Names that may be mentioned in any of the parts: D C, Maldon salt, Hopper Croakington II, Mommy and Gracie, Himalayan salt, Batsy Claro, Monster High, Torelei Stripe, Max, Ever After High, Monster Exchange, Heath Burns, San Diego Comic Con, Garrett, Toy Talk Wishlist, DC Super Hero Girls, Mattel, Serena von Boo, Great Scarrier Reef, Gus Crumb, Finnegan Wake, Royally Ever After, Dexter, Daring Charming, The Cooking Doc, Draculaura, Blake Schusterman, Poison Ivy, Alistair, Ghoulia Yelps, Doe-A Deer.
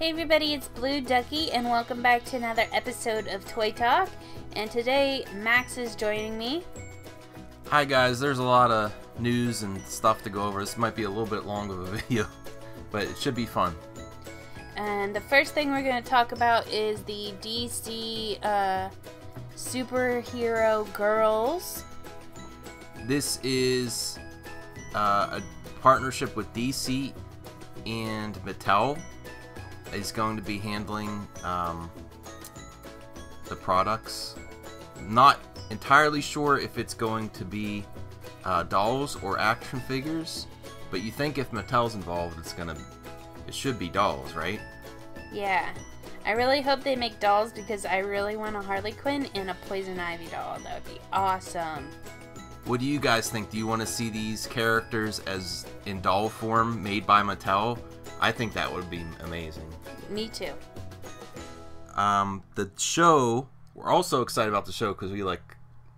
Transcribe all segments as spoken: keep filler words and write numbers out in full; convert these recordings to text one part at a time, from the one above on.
Hey everybody, it's Blue Ducky and welcome back to another episode of Toy Talk, and today Max is joining me. Hi guys, there's a lot of news and stuff to go over. This might be a little bit long of a video, but it should be fun. And the first thing we're going to talk about is the D C uh, Super Hero Girls. This is uh, a partnership with D C and Mattel. Is going to be handling um, the products. Not entirely sure if it's going to be uh, dolls or action figures, but you think if Mattel's involved, it's gonna, it should be dolls, right? Yeah, I really hope they make dolls because I really want a Harley Quinn and a Poison Ivy doll. That would be awesome. What do you guys think? Do you want to see these characters as in doll form made by Mattel? I think that would be amazing. Me too. Um, the show, we're also excited about the show because we like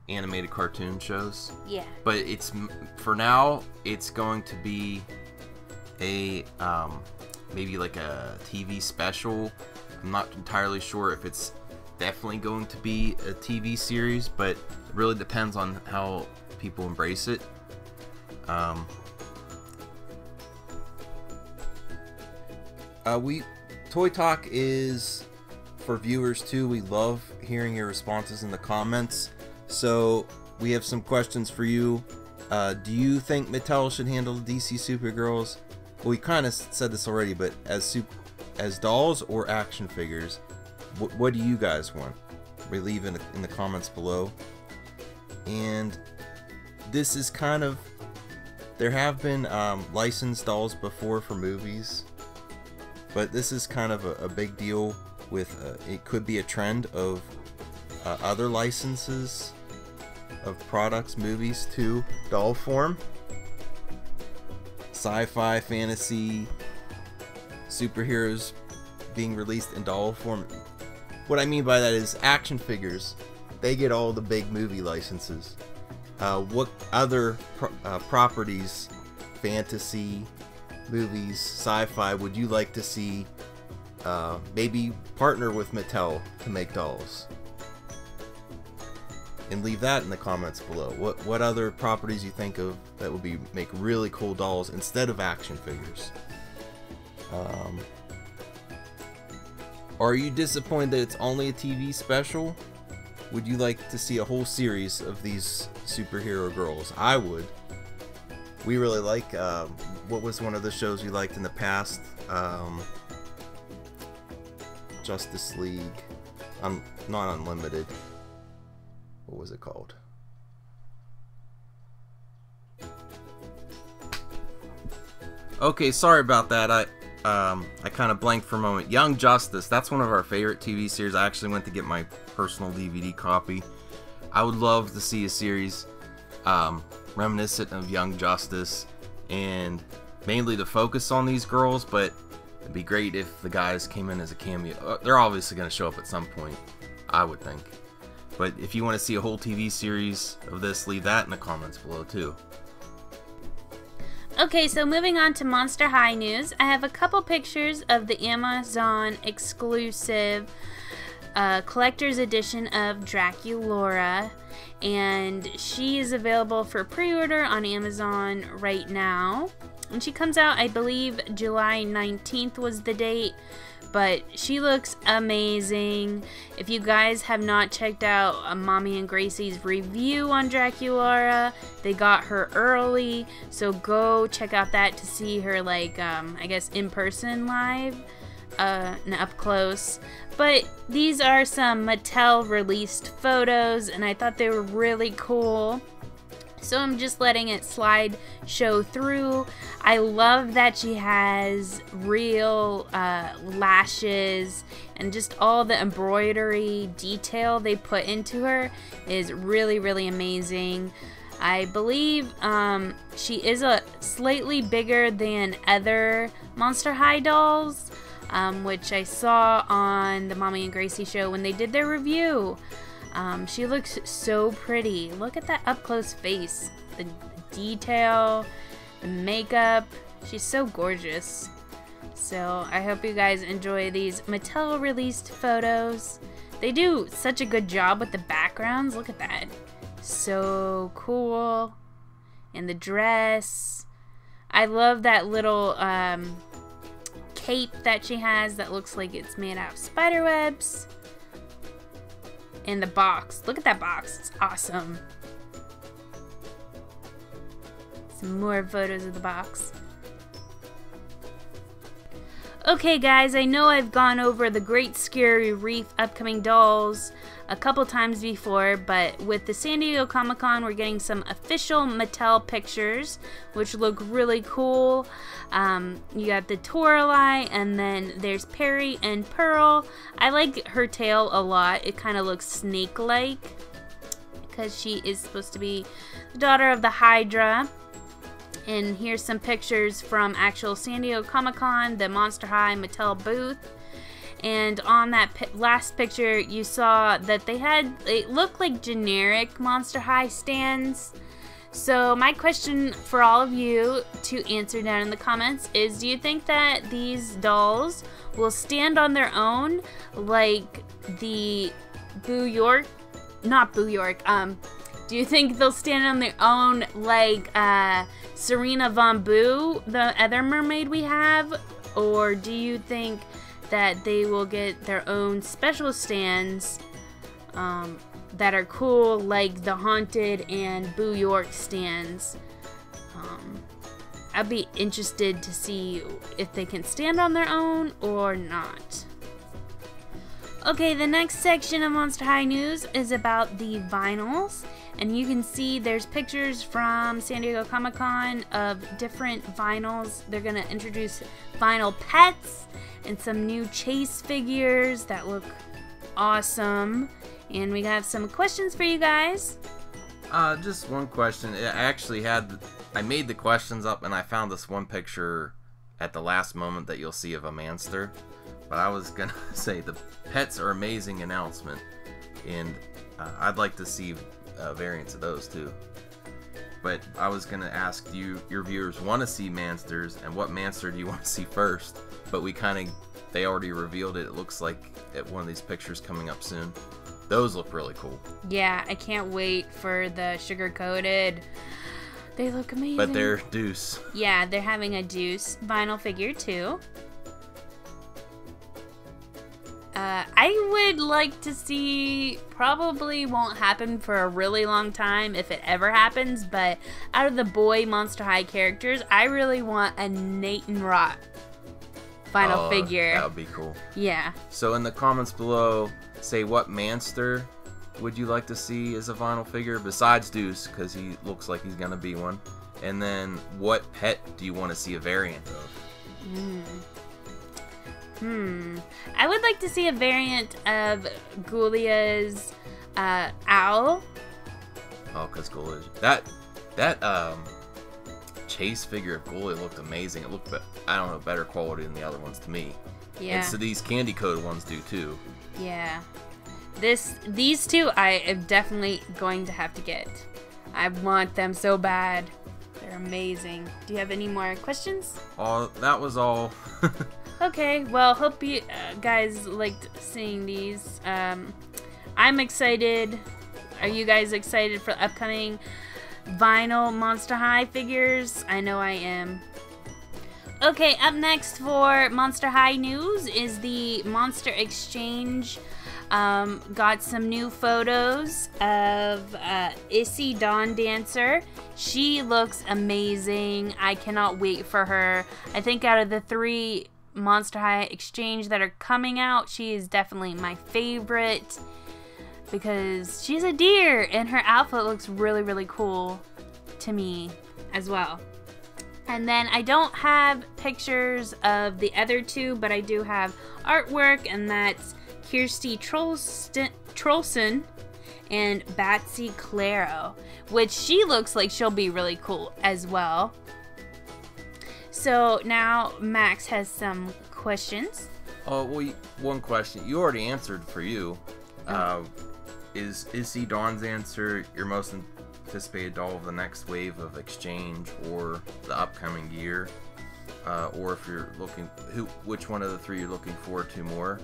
animated cartoon shows. Yeah. But it's, for now, it's going to be a, um, maybe like a T V special. I'm not entirely sure if it's definitely going to be a T V series, but it really depends on how people embrace it. Um... Uh, we, Toy Talk is for viewers too. We love hearing your responses in the comments. So we have some questions for you. Uh, do you think Mattel should handle the D C Supergirls? Well, we kind of said this already, but as super, as dolls or action figures, wh what do you guys want? We leave in the, in the comments below. And this is kind of, there have been um, licensed dolls before for movies. But this is kind of a, a big deal with, uh, it could be a trend of uh, other licenses of products, movies to doll form. Sci-fi, fantasy, superheroes being released in doll form. What I mean by that is action figures. They get all the big movie licenses. Uh, what other pro uh, properties, fantasy, movies, sci-fi, would you like to see uh, maybe partner with Mattel to make dolls? And leave that in the comments below. What what other properties you think of that would be make really cool dolls instead of action figures? Um, are you disappointed that it's only a T V special? Would you like to see a whole series of these superhero girls? I would. We really like, uh, what was one of the shows we liked in the past? Um, Justice League, um, not Unlimited. What was it called? Okay, sorry about that. I um, I kind of blanked for a moment. Young Justice, that's one of our favorite T V series. I actually went to get my personal D V D copy. I would love to see a series um, reminiscent of Young Justice, and mainly to focus on these girls, but it'd be great if the guys came in as a cameo. They're obviously going to show up at some point, I would think. But if you want to see a whole T V series of this, leave that in the comments below too. Okay, so moving on to Monster High news, I have a couple pictures of the Amazon exclusive Uh, collector's edition of Draculaura, and she is available for pre-order on Amazon right now, and she comes out, I believe July nineteenth was the date, but she looks amazing. If you guys have not checked out uh, Mommy and Gracie's review on Draculaura, they got her early, so go check out that to see her, like, um, I guess in person live uh, and up close. But these are some Mattel released photos, and I thought they were really cool. So I'm just letting it slide show through. I love that she has real uh, lashes, and just all the embroidery detail they put into her is really, really amazing. I believe um, she is a slightly bigger than other Monster High dolls. Um, which I saw on the Mommy and Gracie show when they did their review. Um, she looks so pretty. Look at that up-close face. The detail, the makeup. She's so gorgeous. So I hope you guys enjoy these Mattel released photos. They do such a good job with the backgrounds. Look at that. So cool. And the dress. I love that little um, cape that she has that looks like it's made out of spider webs. And the box. Look at that box. It's awesome. Some more photos of the box. Okay guys, I know I've gone over the Great Scarrier Reef upcoming dolls a couple times before, but with the San Diego Comic Con we're getting some official Mattel pictures which look really cool. Um, you got the Torelei, and then there's Peri and Pearl. I like her tail a lot. It kind of looks snake-like because she is supposed to be the daughter of the Hydra. And here's some pictures from actual San Diego Comic-Con, the Monster High Mattel booth. And on that pi last picture, you saw that they had, it looked like generic Monster High stands. So my question for all of you to answer down in the comments is, do you think that these dolls will stand on their own like the Boo York, not Boo York, um, do you think they'll stand on their own like uh, Serena Von Boo, the other mermaid we have? Or do you think that they will get their own special stands um, that are cool like the Haunted and Boo York stands? Um, I'd be interested to see if they can stand on their own or not. Okay, the next section of Monster High news is about the vinyls. And you can see there's pictures from San Diego Comic-Con of different vinyls. They're going to introduce vinyl pets and some new chase figures that look awesome. And we have some questions for you guys. Uh, just one question. I actually had, I made the questions up and I found this one picture at the last moment that you'll see of a manster. But I was going to say the pets are amazing announcement. And uh, I'd like to see... Uh, variants of those too, but I was gonna ask you, your viewers want to see mansters, and what manster do you want to see first? But we kind of, they already revealed it. It looks like at one of these pictures coming up soon. Those look really cool. Yeah, I can't wait for the sugar coated. They look amazing. But they're Deuce. Yeah, they're having a Deuce vinyl figure too. Uh, I would like to see, probably won't happen for a really long time if it ever happens, but out of the boy Monster High characters, I really want a Nate and Rot final uh, figure. That would be cool. Yeah. So in the comments below, say what manster would you like to see as a vinyl figure besides Deuce, because he looks like he's going to be one. And then what pet do you want to see a variant of? Mm. Hmm. I would like to see a variant of Ghoulia's uh, owl. Oh, because Ghoulia, that that um chase figure of Ghoulia looked amazing. It looked, I don't know, better quality than the other ones to me. Yeah. And so these candy coated ones do too. Yeah. This these two I am definitely going to have to get. I want them so bad. They're amazing. Do you have any more questions? Oh, that was all. Okay, well, hope you uh, guys liked seeing these. Um, I'm excited. Are you guys excited for upcoming vinyl Monster High figures? I know I am. Okay, up next for Monster High news is the Monster Exchange. Um, got some new photos of uh, Isi Dawndancer. She looks amazing. I cannot wait for her. I think out of the three Monster High Exchange that are coming out, she is definitely my favorite because she's a deer and her outfit looks really, really cool to me as well. And then I don't have pictures of the other two, but I do have artwork, and that's Kjersti Trollson and Batsy Claro, which she looks like she'll be really cool as well. So now Max has some questions. Oh, well, one question you already answered for you. Oh. Uh, is Isi Dawndancer your most anticipated doll of the next wave of exchange or the upcoming year? uh, or if you're looking who which one of the three you're looking forward to more.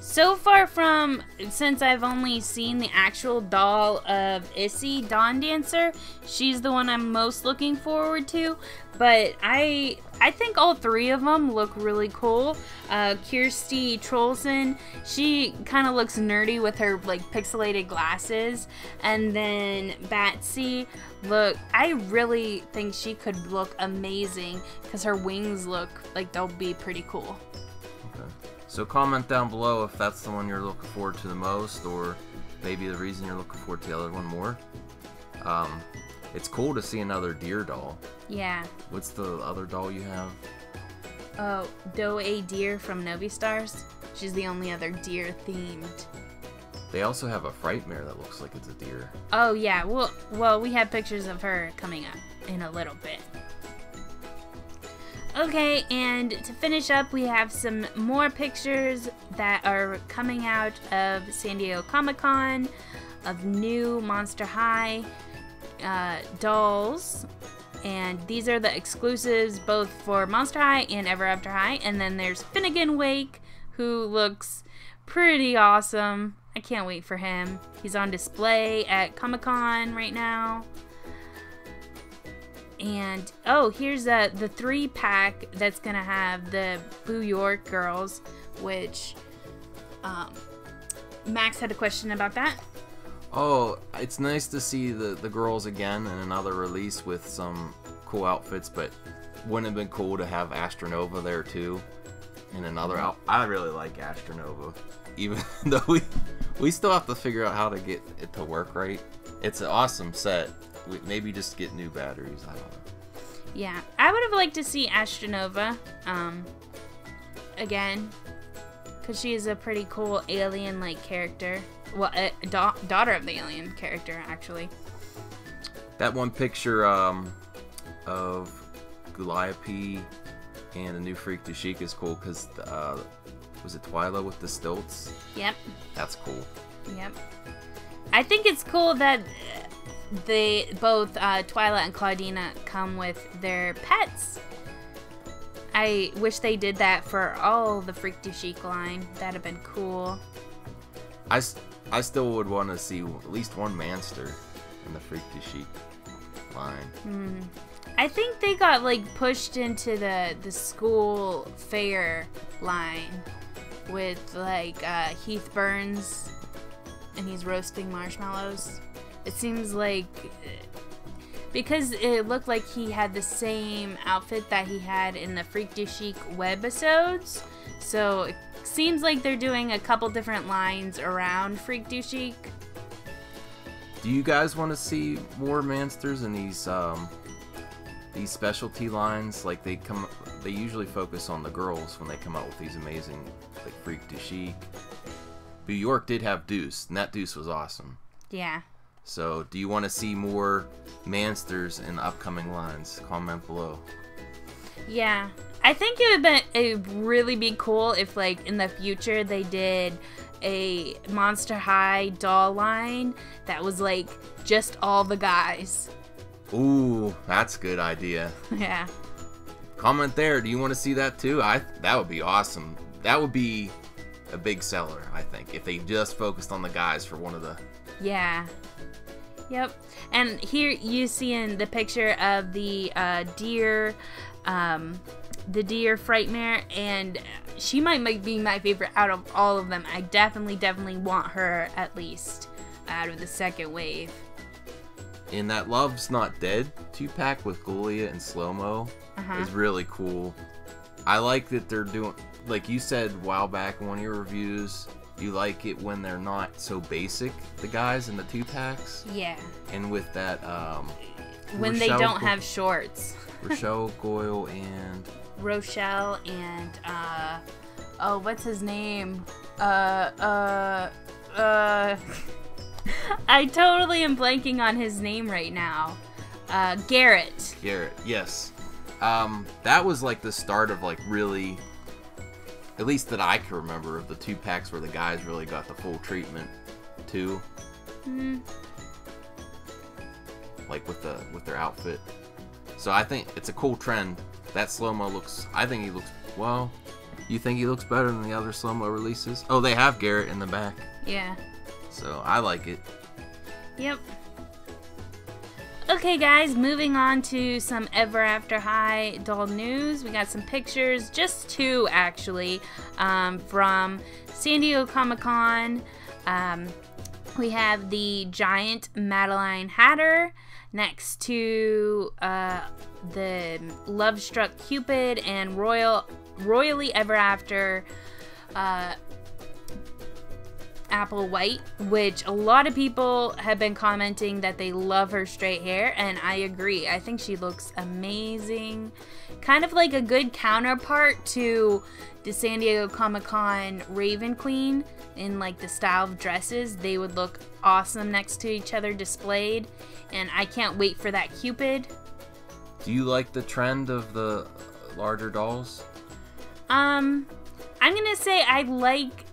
So far from, since I've only seen the actual doll of Isi Dawndancer, she's the one I'm most looking forward to, but I I think all three of them look really cool. Uh, Kjersti Trollson, she kind of looks nerdy with her like pixelated glasses, and then Batsy, look, I really think she could look amazing because her wings look like they'll be pretty cool. So comment down below if that's the one you're looking forward to the most, or maybe the reason you're looking forward to the other one more. Um, it's cool to see another deer doll. Yeah. What's the other doll you have? Oh, Doe-A Deer from Novi Stars. She's the only other deer themed. They also have a Frightmare that looks like it's a deer. Oh yeah, well, well we have pictures of her coming up in a little bit. Okay, and to finish up, we have some more pictures that are coming out of San Diego Comic Con, of new Monster High uh, dolls, and these are the exclusives both for Monster High and Ever After High, and then there's Finnegan Wake, who looks pretty awesome. I can't wait for him. He's on display at Comic Con right now. And, oh, here's uh, the three-pack that's going to have the Boo York girls, which um, Max had a question about that. Oh, it's nice to see the, the girls again in another release with some cool outfits, but wouldn't it have been cool to have Astronova there, too, in another out? I really like Astronova, even though we, we still have to figure out how to get it to work right. It's an awesome set. Maybe just get new batteries. I don't know. Yeah, I would have liked to see Astronova um, again, because she is a pretty cool alien-like character. Well, a da daughter of the alien character, actually. That one picture um, of Ghoulia Yelps and the new Freak Du Chic is cool because uh, was it Twyla with the stilts? Yep. That's cool. Yep. I think it's cool that. Uh, They both uh, Twyla and Claudina come with their pets. I wish they did that for all the Freak Du Chic line. That'd have been cool. I, I still would want to see at least one Manster in the Freak Du Chic line. Mm. I think they got like pushed into the the school fair line with like uh, Heath Burns, and he's roasting marshmallows. It seems like, because it looked like he had the same outfit that he had in the Freak Du Chic webisodes, so it seems like they're doing a couple different lines around Freak Du Chic. Do you guys want to see more Mansters in these um, these specialty lines? Like they come, they usually focus on the girls when they come out with these amazing like Freak Du Chic. Boo York did have Deuce, and that Deuce was awesome. Yeah. So, do you want to see more Mansters in the upcoming lines? Comment below. Yeah. I think it would be, it would really be cool if, like, in the future they did a Monster High doll line that was, like, just all the guys. Ooh, that's a good idea. Yeah. Comment there. Do you want to see that, too? I That would be awesome. That would be a big seller, I think, if they just focused on the guys for one of the... Yeah. Yep. And here you see in the picture of the uh, deer, um, the deer Frightmare, and she might, might be my favorite out of all of them. I definitely, definitely want her at least out of the second wave. And that Love's Not Dead two-pack with Ghoulia and Slow-Mo uh-huh. is really cool. I like that they're doing, like you said a while back in one of your reviews, you like it when they're not so basic, the guys in the two packs. Yeah. And with that, um, when Rochelle they don't Go have shorts. Rochelle Goyle and Rochelle and uh, oh, what's his name? Uh, uh, uh. I totally am blanking on his name right now. Uh, Garrett. Garrett, yes. Um, that was like the start of like really. At least that I can remember of the two packs where the guys really got the full treatment, too. Mm. Like with the with their outfit. So I think it's a cool trend That slow-mo looks... I think he looks... Well, you think he looks better than the other slow-mo releases? Oh, they have Garrett in the back. Yeah. So, I like it. Yep. Okay, guys, moving on to some Ever After High doll news. We got some pictures, just two, actually, um, from San Diego Comic Con. Um, we have the giant Madeline Hatter next to uh, the Love-Struck Cupid and Royal, Royally Ever After uh, Apple White, which a lot of people have been commenting that they love her straight hair, and I agree. I think she looks amazing. Kind of like a good counterpart to the San Diego Comic-Con Raven Queen in like the style of dresses. They would look awesome next to each other displayed, and I can't wait for that Cupid. Do you like the trend of the larger dolls? Um, I'm gonna say I like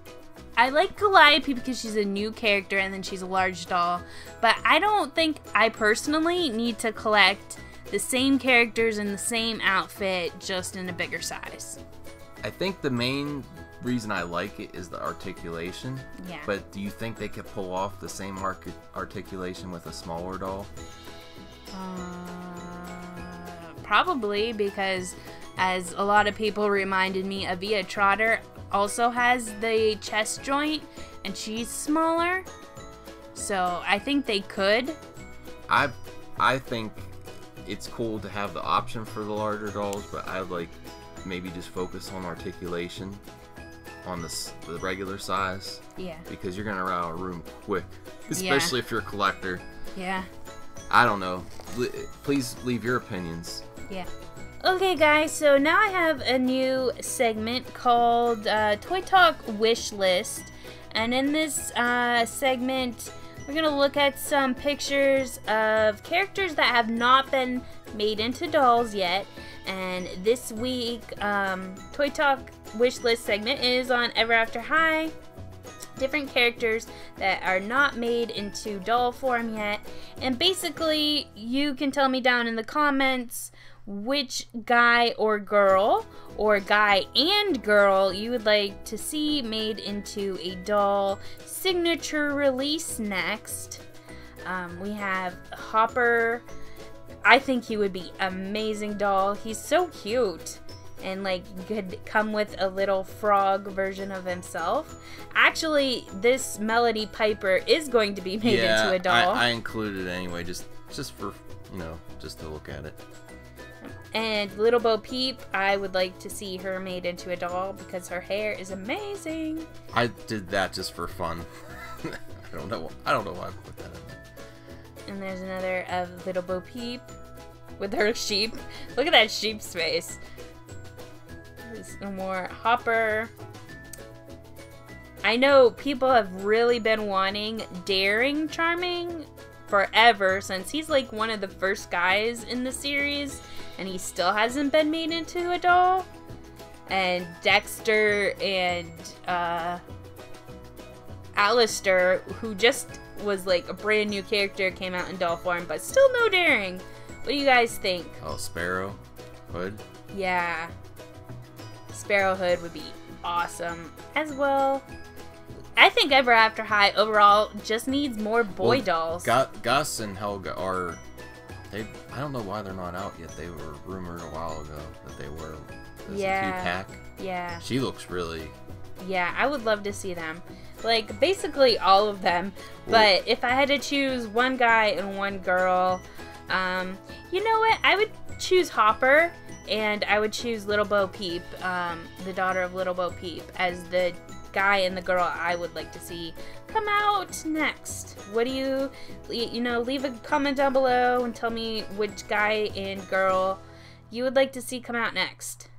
I like Ghoulia Peep because she's a new character and then she's a large doll, but I don't think I personally need to collect the same characters in the same outfit, just in a bigger size. I think the main reason I like it is the articulation. Yeah. But do you think they could pull off the same arc articulation with a smaller doll? Uh, probably, because as a lot of people reminded me, Avia Trotter also has the chest joint and she's smaller. So I think they could. I I think it's cool to have the option for the larger dolls, but I like maybe just focus on articulation on the, the regular size. Yeah. Because you're going to run out of room quick, especially yeah. if you're a collector. Yeah. I don't know. L please leave your opinions. Yeah. Okay, guys, so now I have a new segment called uh, Toy Talk Wishlist. And in this uh, segment, we're going to look at some pictures of characters that have not been made into dolls yet. And this week, um, Toy Talk Wishlist segment is on Ever After High. Different characters that are not made into doll form yet. And basically, you can tell me down in the comments which guy or girl, or guy and girl, you would like to see made into a doll signature release next. Um, we have Hopper. I think he would be amazing doll. He's so cute. And like could come with a little frog version of himself. Actually, this Melody Piper is going to be made yeah, into a doll. I, I included it anyway, just just for, you know, just to look at it. And Lilly-Bo Peep, I would like to see her made into a doll because her hair is amazing. I did that just for fun. I don't know. I don't know why I put that in. And there's another of Lilly-Bo Peep with her sheep. Look at that sheep's face. There's no more Hopper. I know people have really been wanting Daring Charming forever, since he's like one of the first guys in the series and he still hasn't been made into a doll. And Dexter and uh, Alistair, who just was like a brand new character, came out in doll form, but still no Daring. What do you guys think? Oh, Sparrow Hood? Yeah. Sparrow Hood would be awesome as well. I think Ever After High overall just needs more boy well, dolls. Gu Gus and Helga are, they, I don't know why they're not out yet. They were rumored a while ago that they were as yeah. a pack. Yeah. She looks really... Yeah, I would love to see them. Like, basically all of them. Well, but if I had to choose one guy and one girl, um, you know what? I would choose Hopper, and I would choose Lilly-Bo Peep, um, the daughter of Lilly-Bo Peep, as the... guy and the girl I would like to see come out next. What do you, you know, leave a comment down below and tell me which guy and girl you would like to see come out next.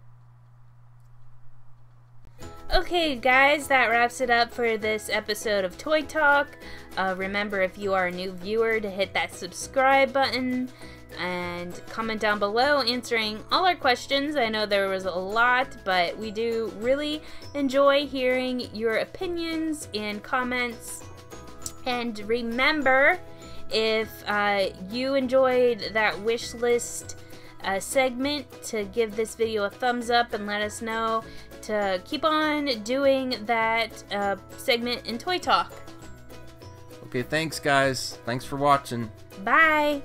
Okay, guys, that wraps it up for this episode of Toy Talk. Uh, remember, if you are a new viewer, to hit that subscribe button and comment down below answering all our questions. I know there was a lot, but we do really enjoy hearing your opinions and comments. And remember, if uh, you enjoyed that wish list uh, segment to give this video a thumbs up and let us know to keep on doing that uh, segment in Toy Talk. Okay, thanks guys. Thanks for watching. Bye.